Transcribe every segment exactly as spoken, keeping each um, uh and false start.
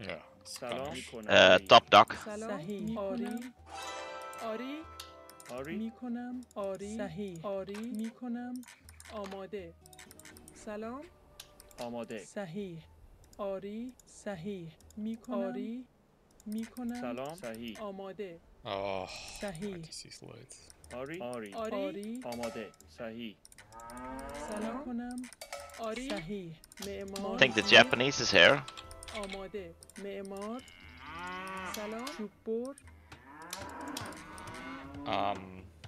Yeah. Top dog. آری میکنم آری صحیح آری میکنم آماده سلام آماده صحیح آری صحیح میکنم آری میکنم سلام صحیح آماده صحیح آری آری آری آماده صحیح سلام کنم آری صحیح معمار I think the Japanese is here آماده معمار سلام چوبور Um,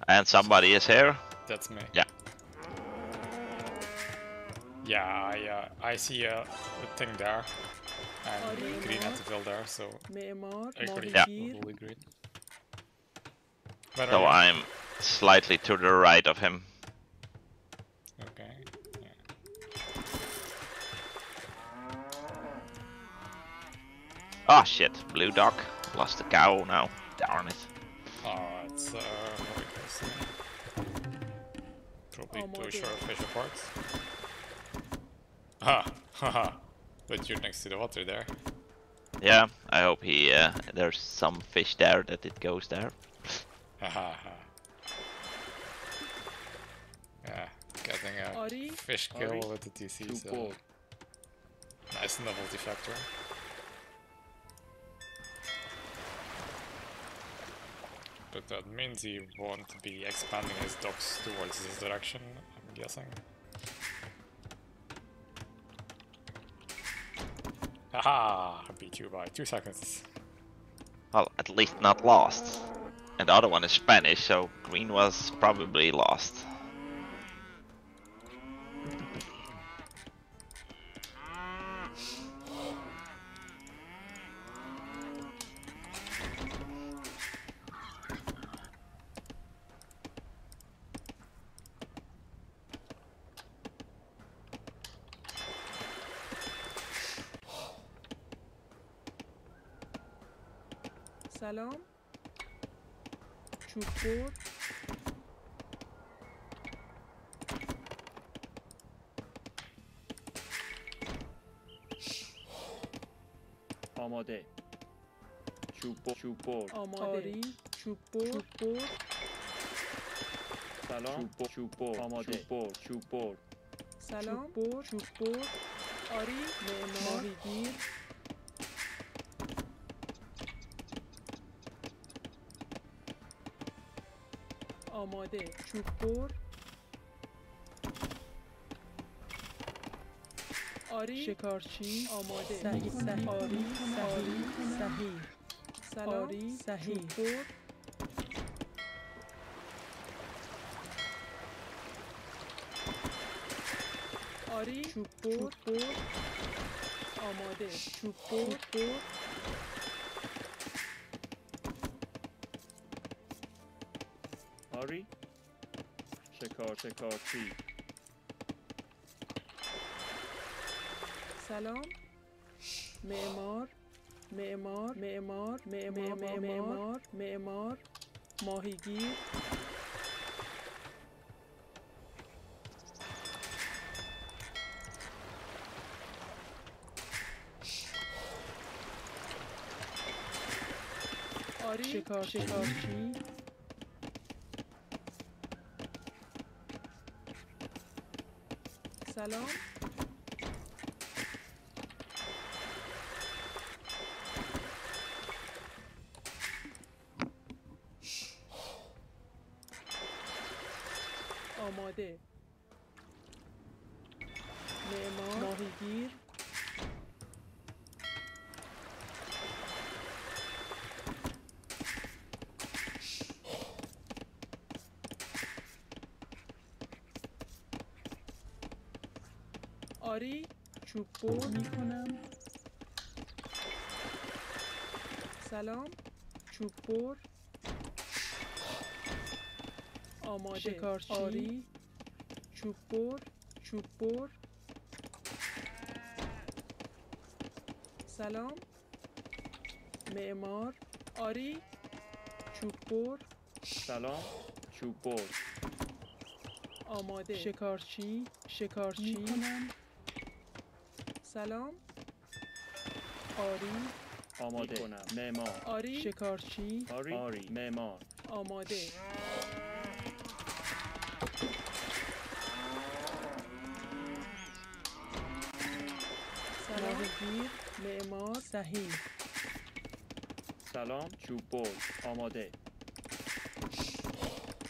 and somebody is here. That's me. Yeah. Yeah, I, uh, I see a, a thing there. And green at the build there, so... Agree. Yeah. Totally green. Where so I'm slightly to the right of him. Okay. Yeah. Oh shit, blue dog. Lost the cow now. Darn it. Oh, it's uh, probably oh, too short fish apart. Ah, haha, but you're next to the water there. Yeah, I hope he, uh, there's some fish there that it goes there. Haha. Yeah, getting a Ori? fish kill Ori? with the T C, so cool. Nice novelty factor. But that means he won't be expanding his docks towards this direction, I'm guessing. Haha! I beat you by two seconds. Well, at least not lost. And the other one is Spanish, so green was probably lost. سلام چوبور آماده چوبور چوبور آماده چوبور چوبور سلام چوبور چوبور آماده چوبور چوبور سلام چوبور چوبور آری ماهیگیر آماده چوب بور آری شکارچی آماده صحیح صحیح آری آری صحیح سلام آری صحیح چوب بور آری چوب بور بور آماده چوب بور بور آری شکار شکارچی سلام معمار معمار معمار معمار معمار معمار ماهیگیر آری شکار شکارچی سلام آماده معمار ماهیگیر آری چوب بور میکنم سلام چوب بور آماده شکارچی آری چوب بور چوب بور سلام معمار آری چوب بور سلام چوب بور آماده شکارچی شکارچی میکنم سلام آری آماده میکنم. معمار آری شکارچی آری, آری. معمار آماده سلاح‌گیر معمار صحیح سلام چوبور آماده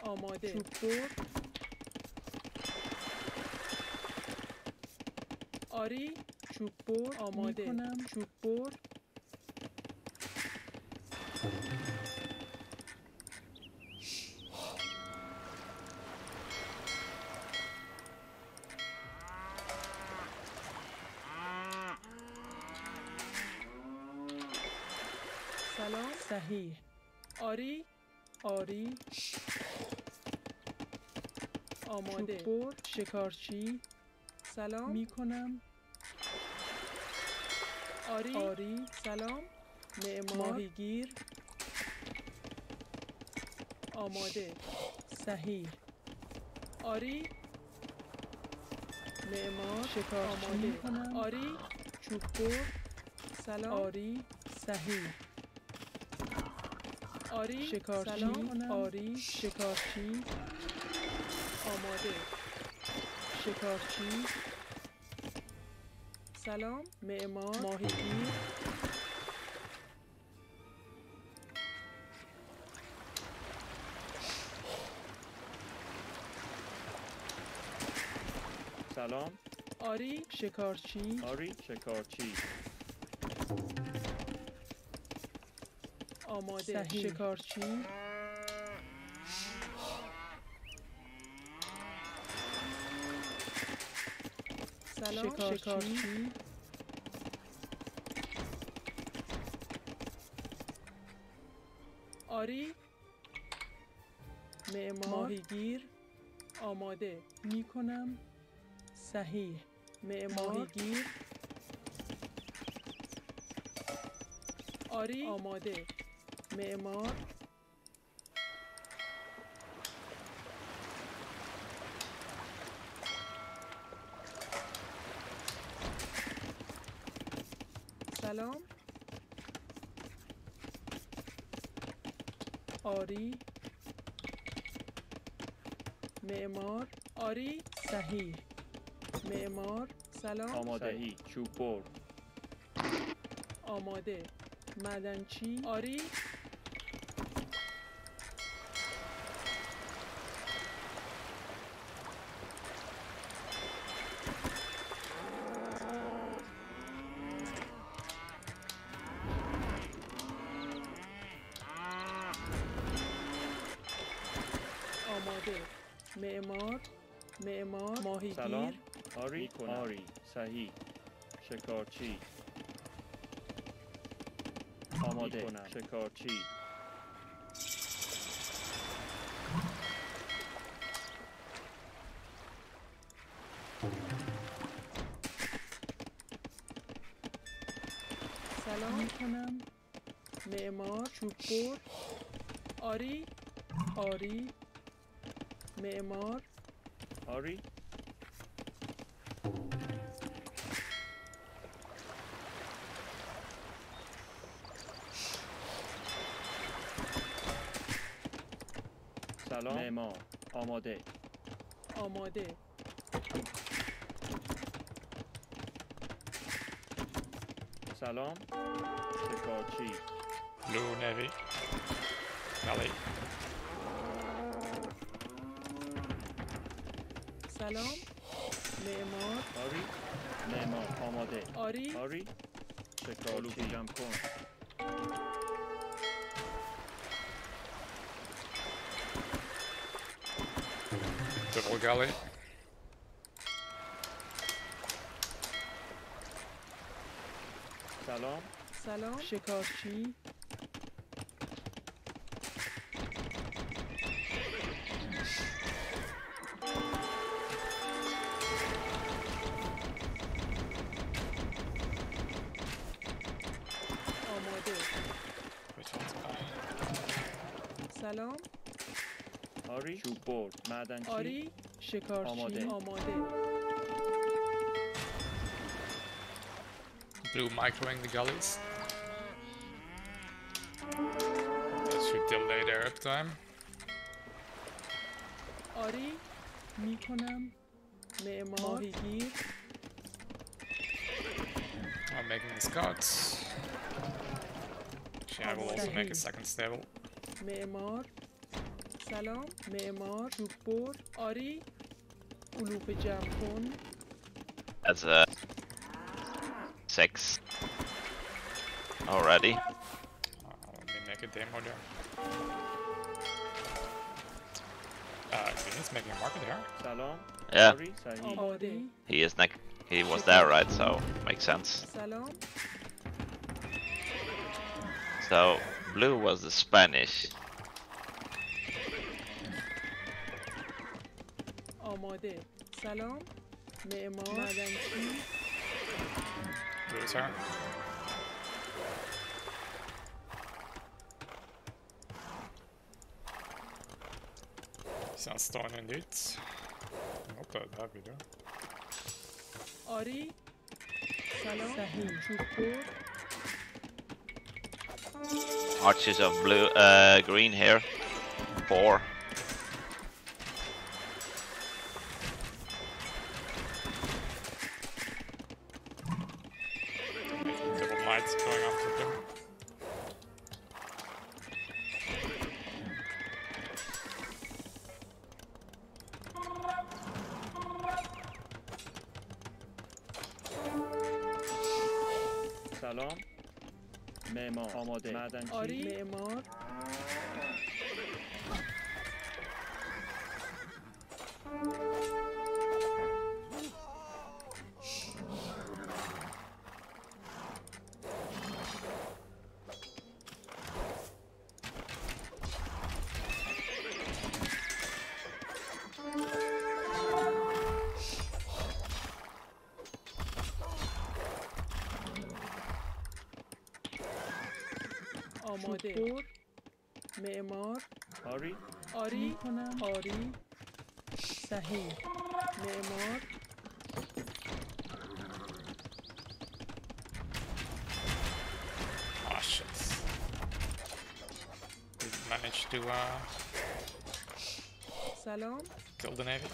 آماده چوبور آری چوبور آماده میکنم چوبور سلام صحیح آری آری آماده چوبور شکارچی سلام میکنم آری آری سلام معمار ماهیگیر آماده صحیح آری معمار شکارچی آماده میکنم آری چوبور سلام آری صحیح آری شکارچی سلام آری شکارچی آماده شکارچی سلام معمار ماهیگیر سلام آری شکارچی آری شکارچی آماده صحیح. شکارچی سلام شکارچی. شکارچی آری معمار ماهیگیر آماده میکنم صحیح معمار ماهیگیر آری آماده معمار سلام آری معمار آری صحیح معمار سلام آماده صحیح چوبور آماده معدنچی آری آماده معمار معمار ماهیگیر سلام آری آری صحیح شکارچی آماده شکارچی سلام میکنم معمار چوبور آری آری معمار آری سلام معمار آماده آماده سلام شکارچی Blue Navy Valley سلام معمار آری معمار آماده آری آری شکارچی جمع کن Devil Galley سلام سلام شکارچی سلام آری چوبور معدنچی آری شکارچی آماده blue microing the gullies. That should delay their uptime. آری میکنم معماریگیر. I'm making this cart. I will also make a second stable. معمار سلام معمار جوبور آری علوب جمع کن. That's a six already. Uh, let me make a demo there. Uh, he's making a market here. Salon. Yeah. Oh, he is neck. He was there, right? So makes sense. Salon. So blue was the Spanish. Amade. Salon. Me'mar. Blue's here. Sounds stone indeed. Not that bad, we do. Ari, Salam, Shukor. Arches of blue, uh, green here. Four. Double mites going after them. آری معمار شکر معمار آری آری کنم آری صحیح معمار Oh shit. We managed to uh سلام kill the navy.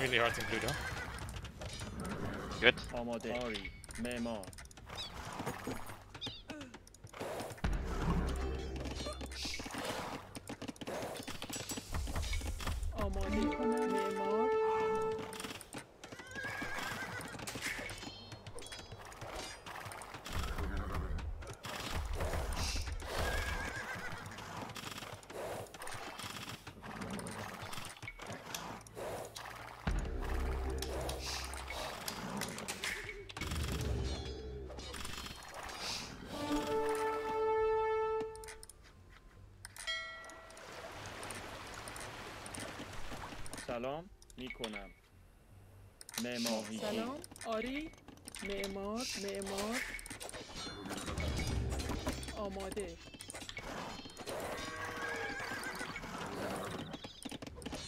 Really hard in blue though. Good. آماده آری معمار سلام میکنم معماری سلام آری معمار معمار آماده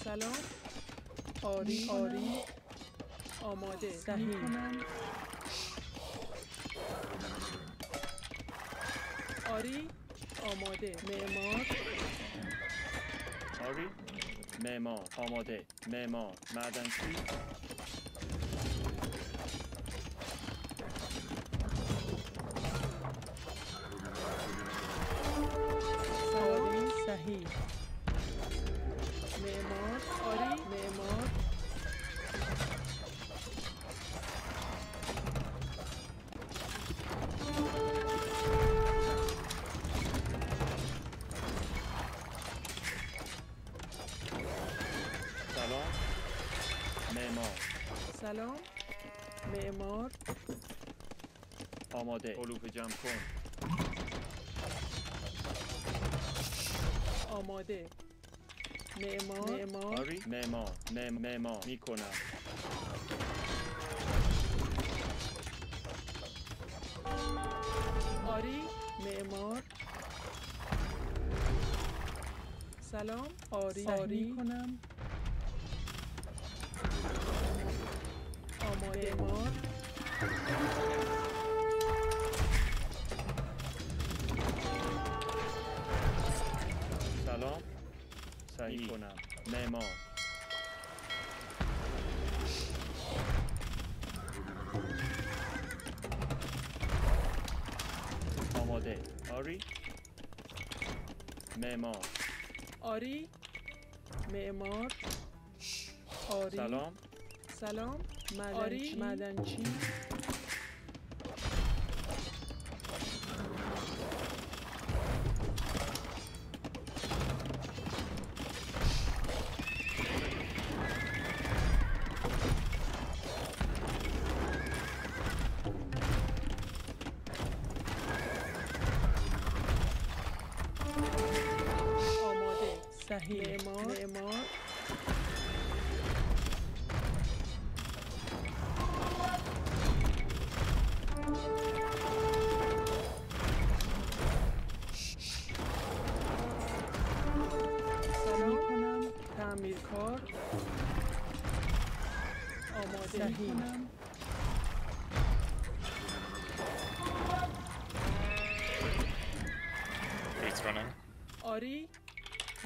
سلام آری آری آماده صحیح آری آماده معمار آری معمار آماده معمار معدنچی آری صحیح معمار آری معمار سلام معمار آماده علوف جمع کن آماده معمار معمار آری معمار معمار میکنم آری معمار سلام آری آری میکنم معمار Name all. آماده. آری؟ معمار. آری؟ معمار. آری. سلام. سلام. معدن آری. معدنچی.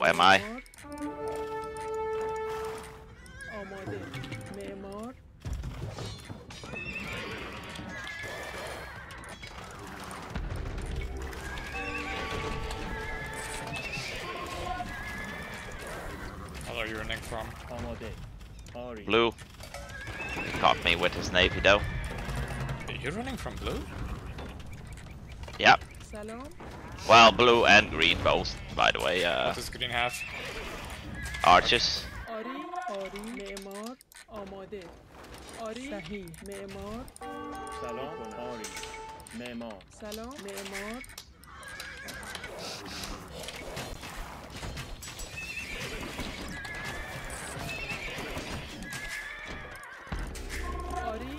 Where am I? What are you running from? Blue. He caught me with his navy though. You're running from blue? Yep. Salam. Well, blue and green both, by the way. Uh, what does green have? Arches. Ari, Ari, Memor, Amade. Ari, Sahi, Memor. Salam, Ari, Memor. Salam, Memor. Ari,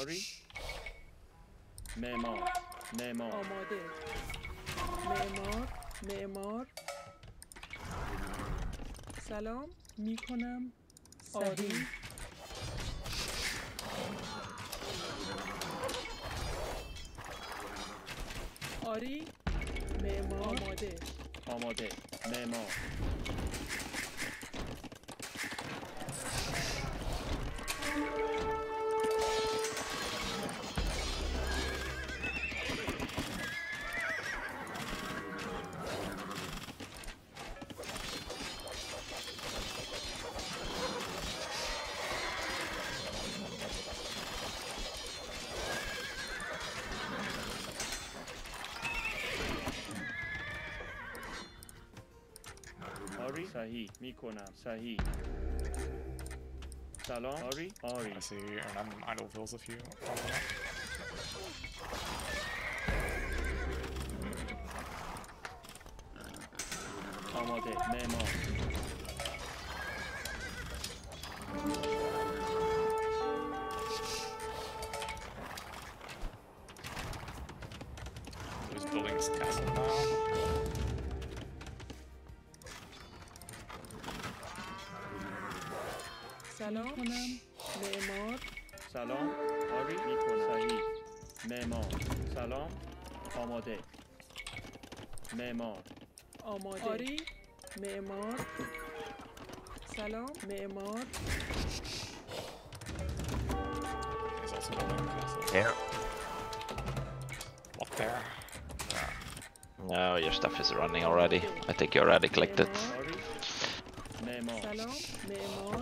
آری معمار معمار آماده معمار معمار سلام میکنم آری آری معمار آماده آماده معمار صحیح میکنم صحیح سلام آری آری I see you and I'm idle hills of you آماده معمار Who's building this castle now? سلام معمار سلام آری میکنم معمار سلام آماده معمار آماده آری معمار سلام معمار Here. Up there. No, your stuff is running already. I think you already clicked it. Salam, Memor.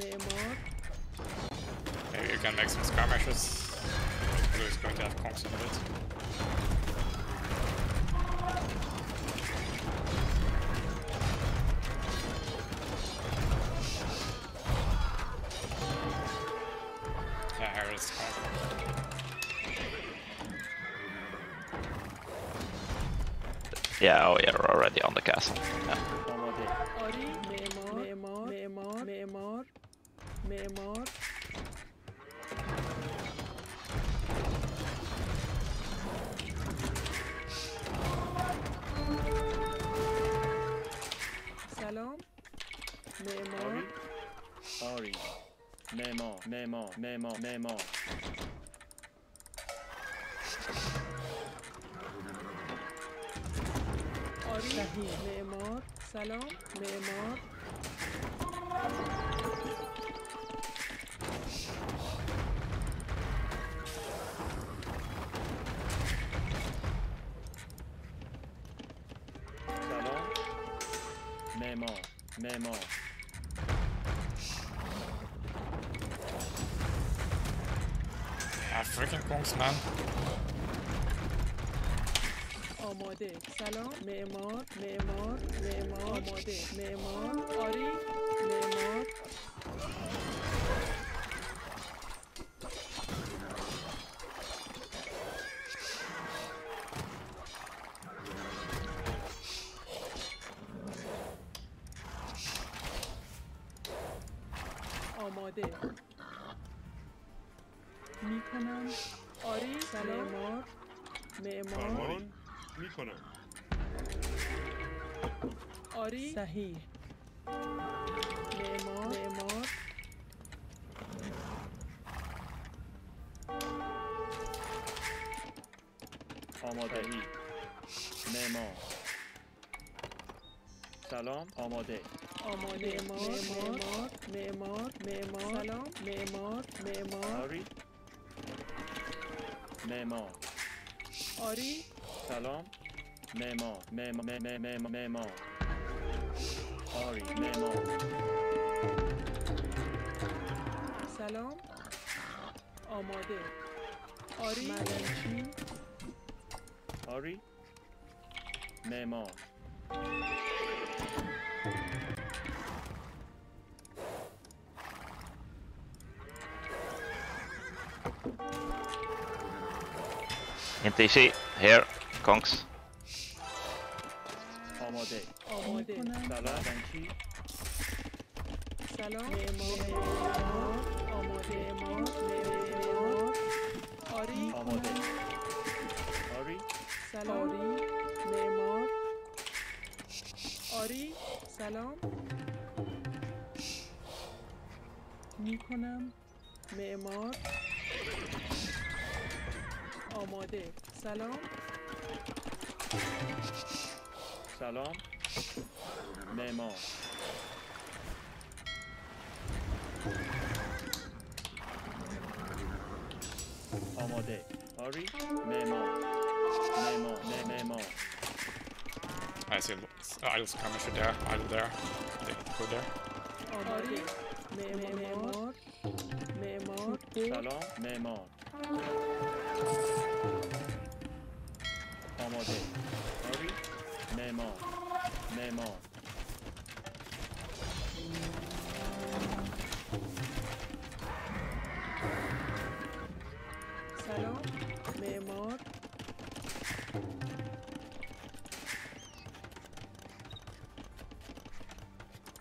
anymore. Maybe you can make some skirmishes. Blue is going to have conks in a bit. Yeah, here is conk. Yeah, oh yeah, we're already on the castle. Yeah. Memo, memo, memo. Ori, memo, salam, memo. Salam, memo, memo. Freaking punks, man. Omode, salam, memor, memor, memor, omode, memor, ori, memor. Omode. میکنم آری معمار معمار میکنم آری صحیح معمار معمار آمادگی معمار سلام آماده آماده معمار معمار معمار سلام معمار معمار معمار آری سلام معمار معمار معمار معمار آری معمار سلام آماده آری ملکی آری معمار In T C, here, conks. Amade, Amade, Salah, Banshee. Salah, Nemo, Amade, Nemo, Nemo, Ori, Amade, Ori, Salah, Ori, Nemo, Ori, Salam. Nikonam, Nemo. آماده سلام سلام معمار آماده آری معمار معمار معمار I see idle skirmisher there, idle there, they go there آماده معمار معمار سلام معمار آماده آری معمار معمار سلام معمار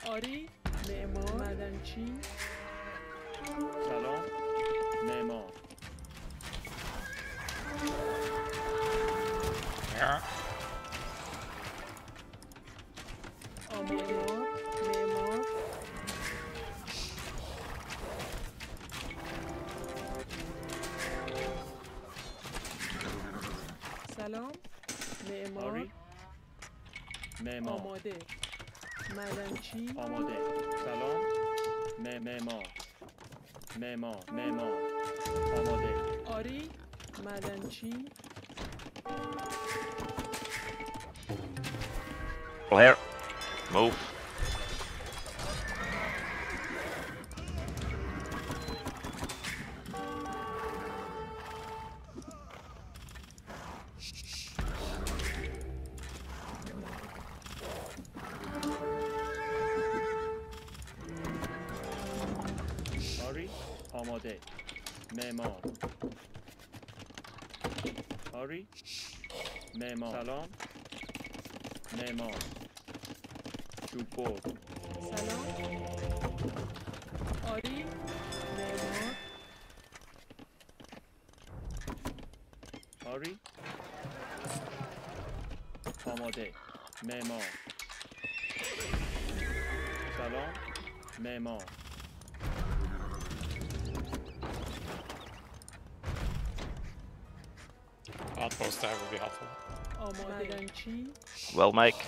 آری معمار مدنچی سلام معمار Yeah. Salam, Memor, Memor, Amade, Madanchi, Amade, Salam, Memor, Memor, Memor, Amade, Ori, Madanchi. Here, move. آماده. معمار. آری. معمار. سلام. معمار. چوبور. سلام. آری. معمار. آری. آماده. معمار. سلام. معمار. Outpost there would be helpful. Well, Mike.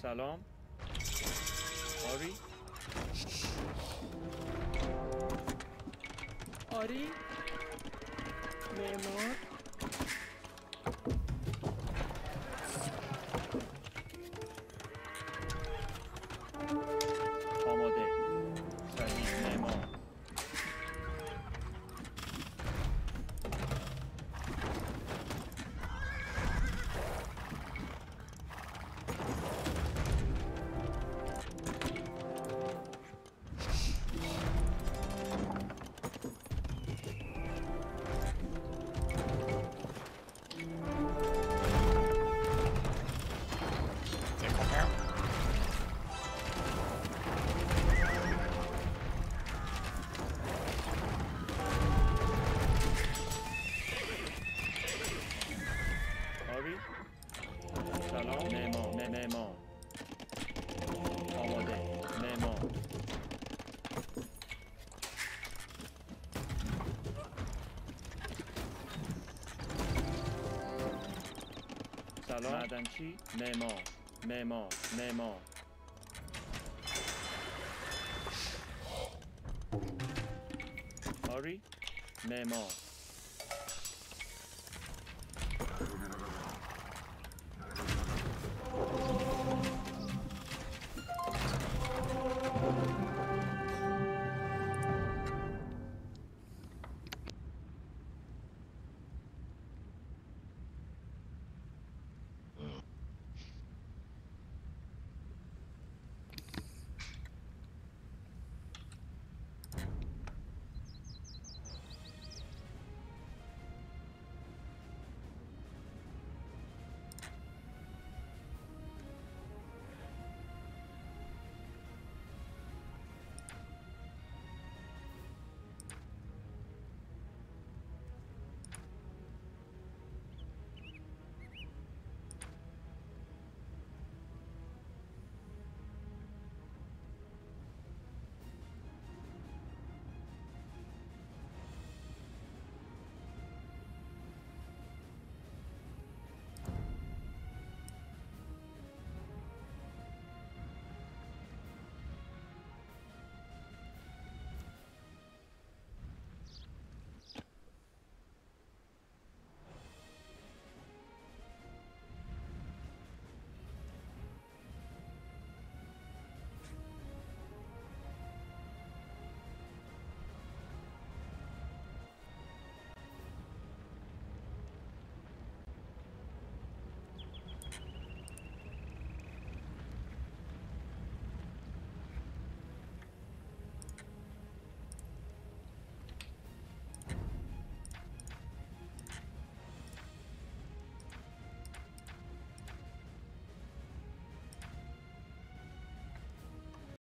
Salam. Ari. Ari. معمار آماده سعید معمار معدنچی معمار معمار معمار آری معمار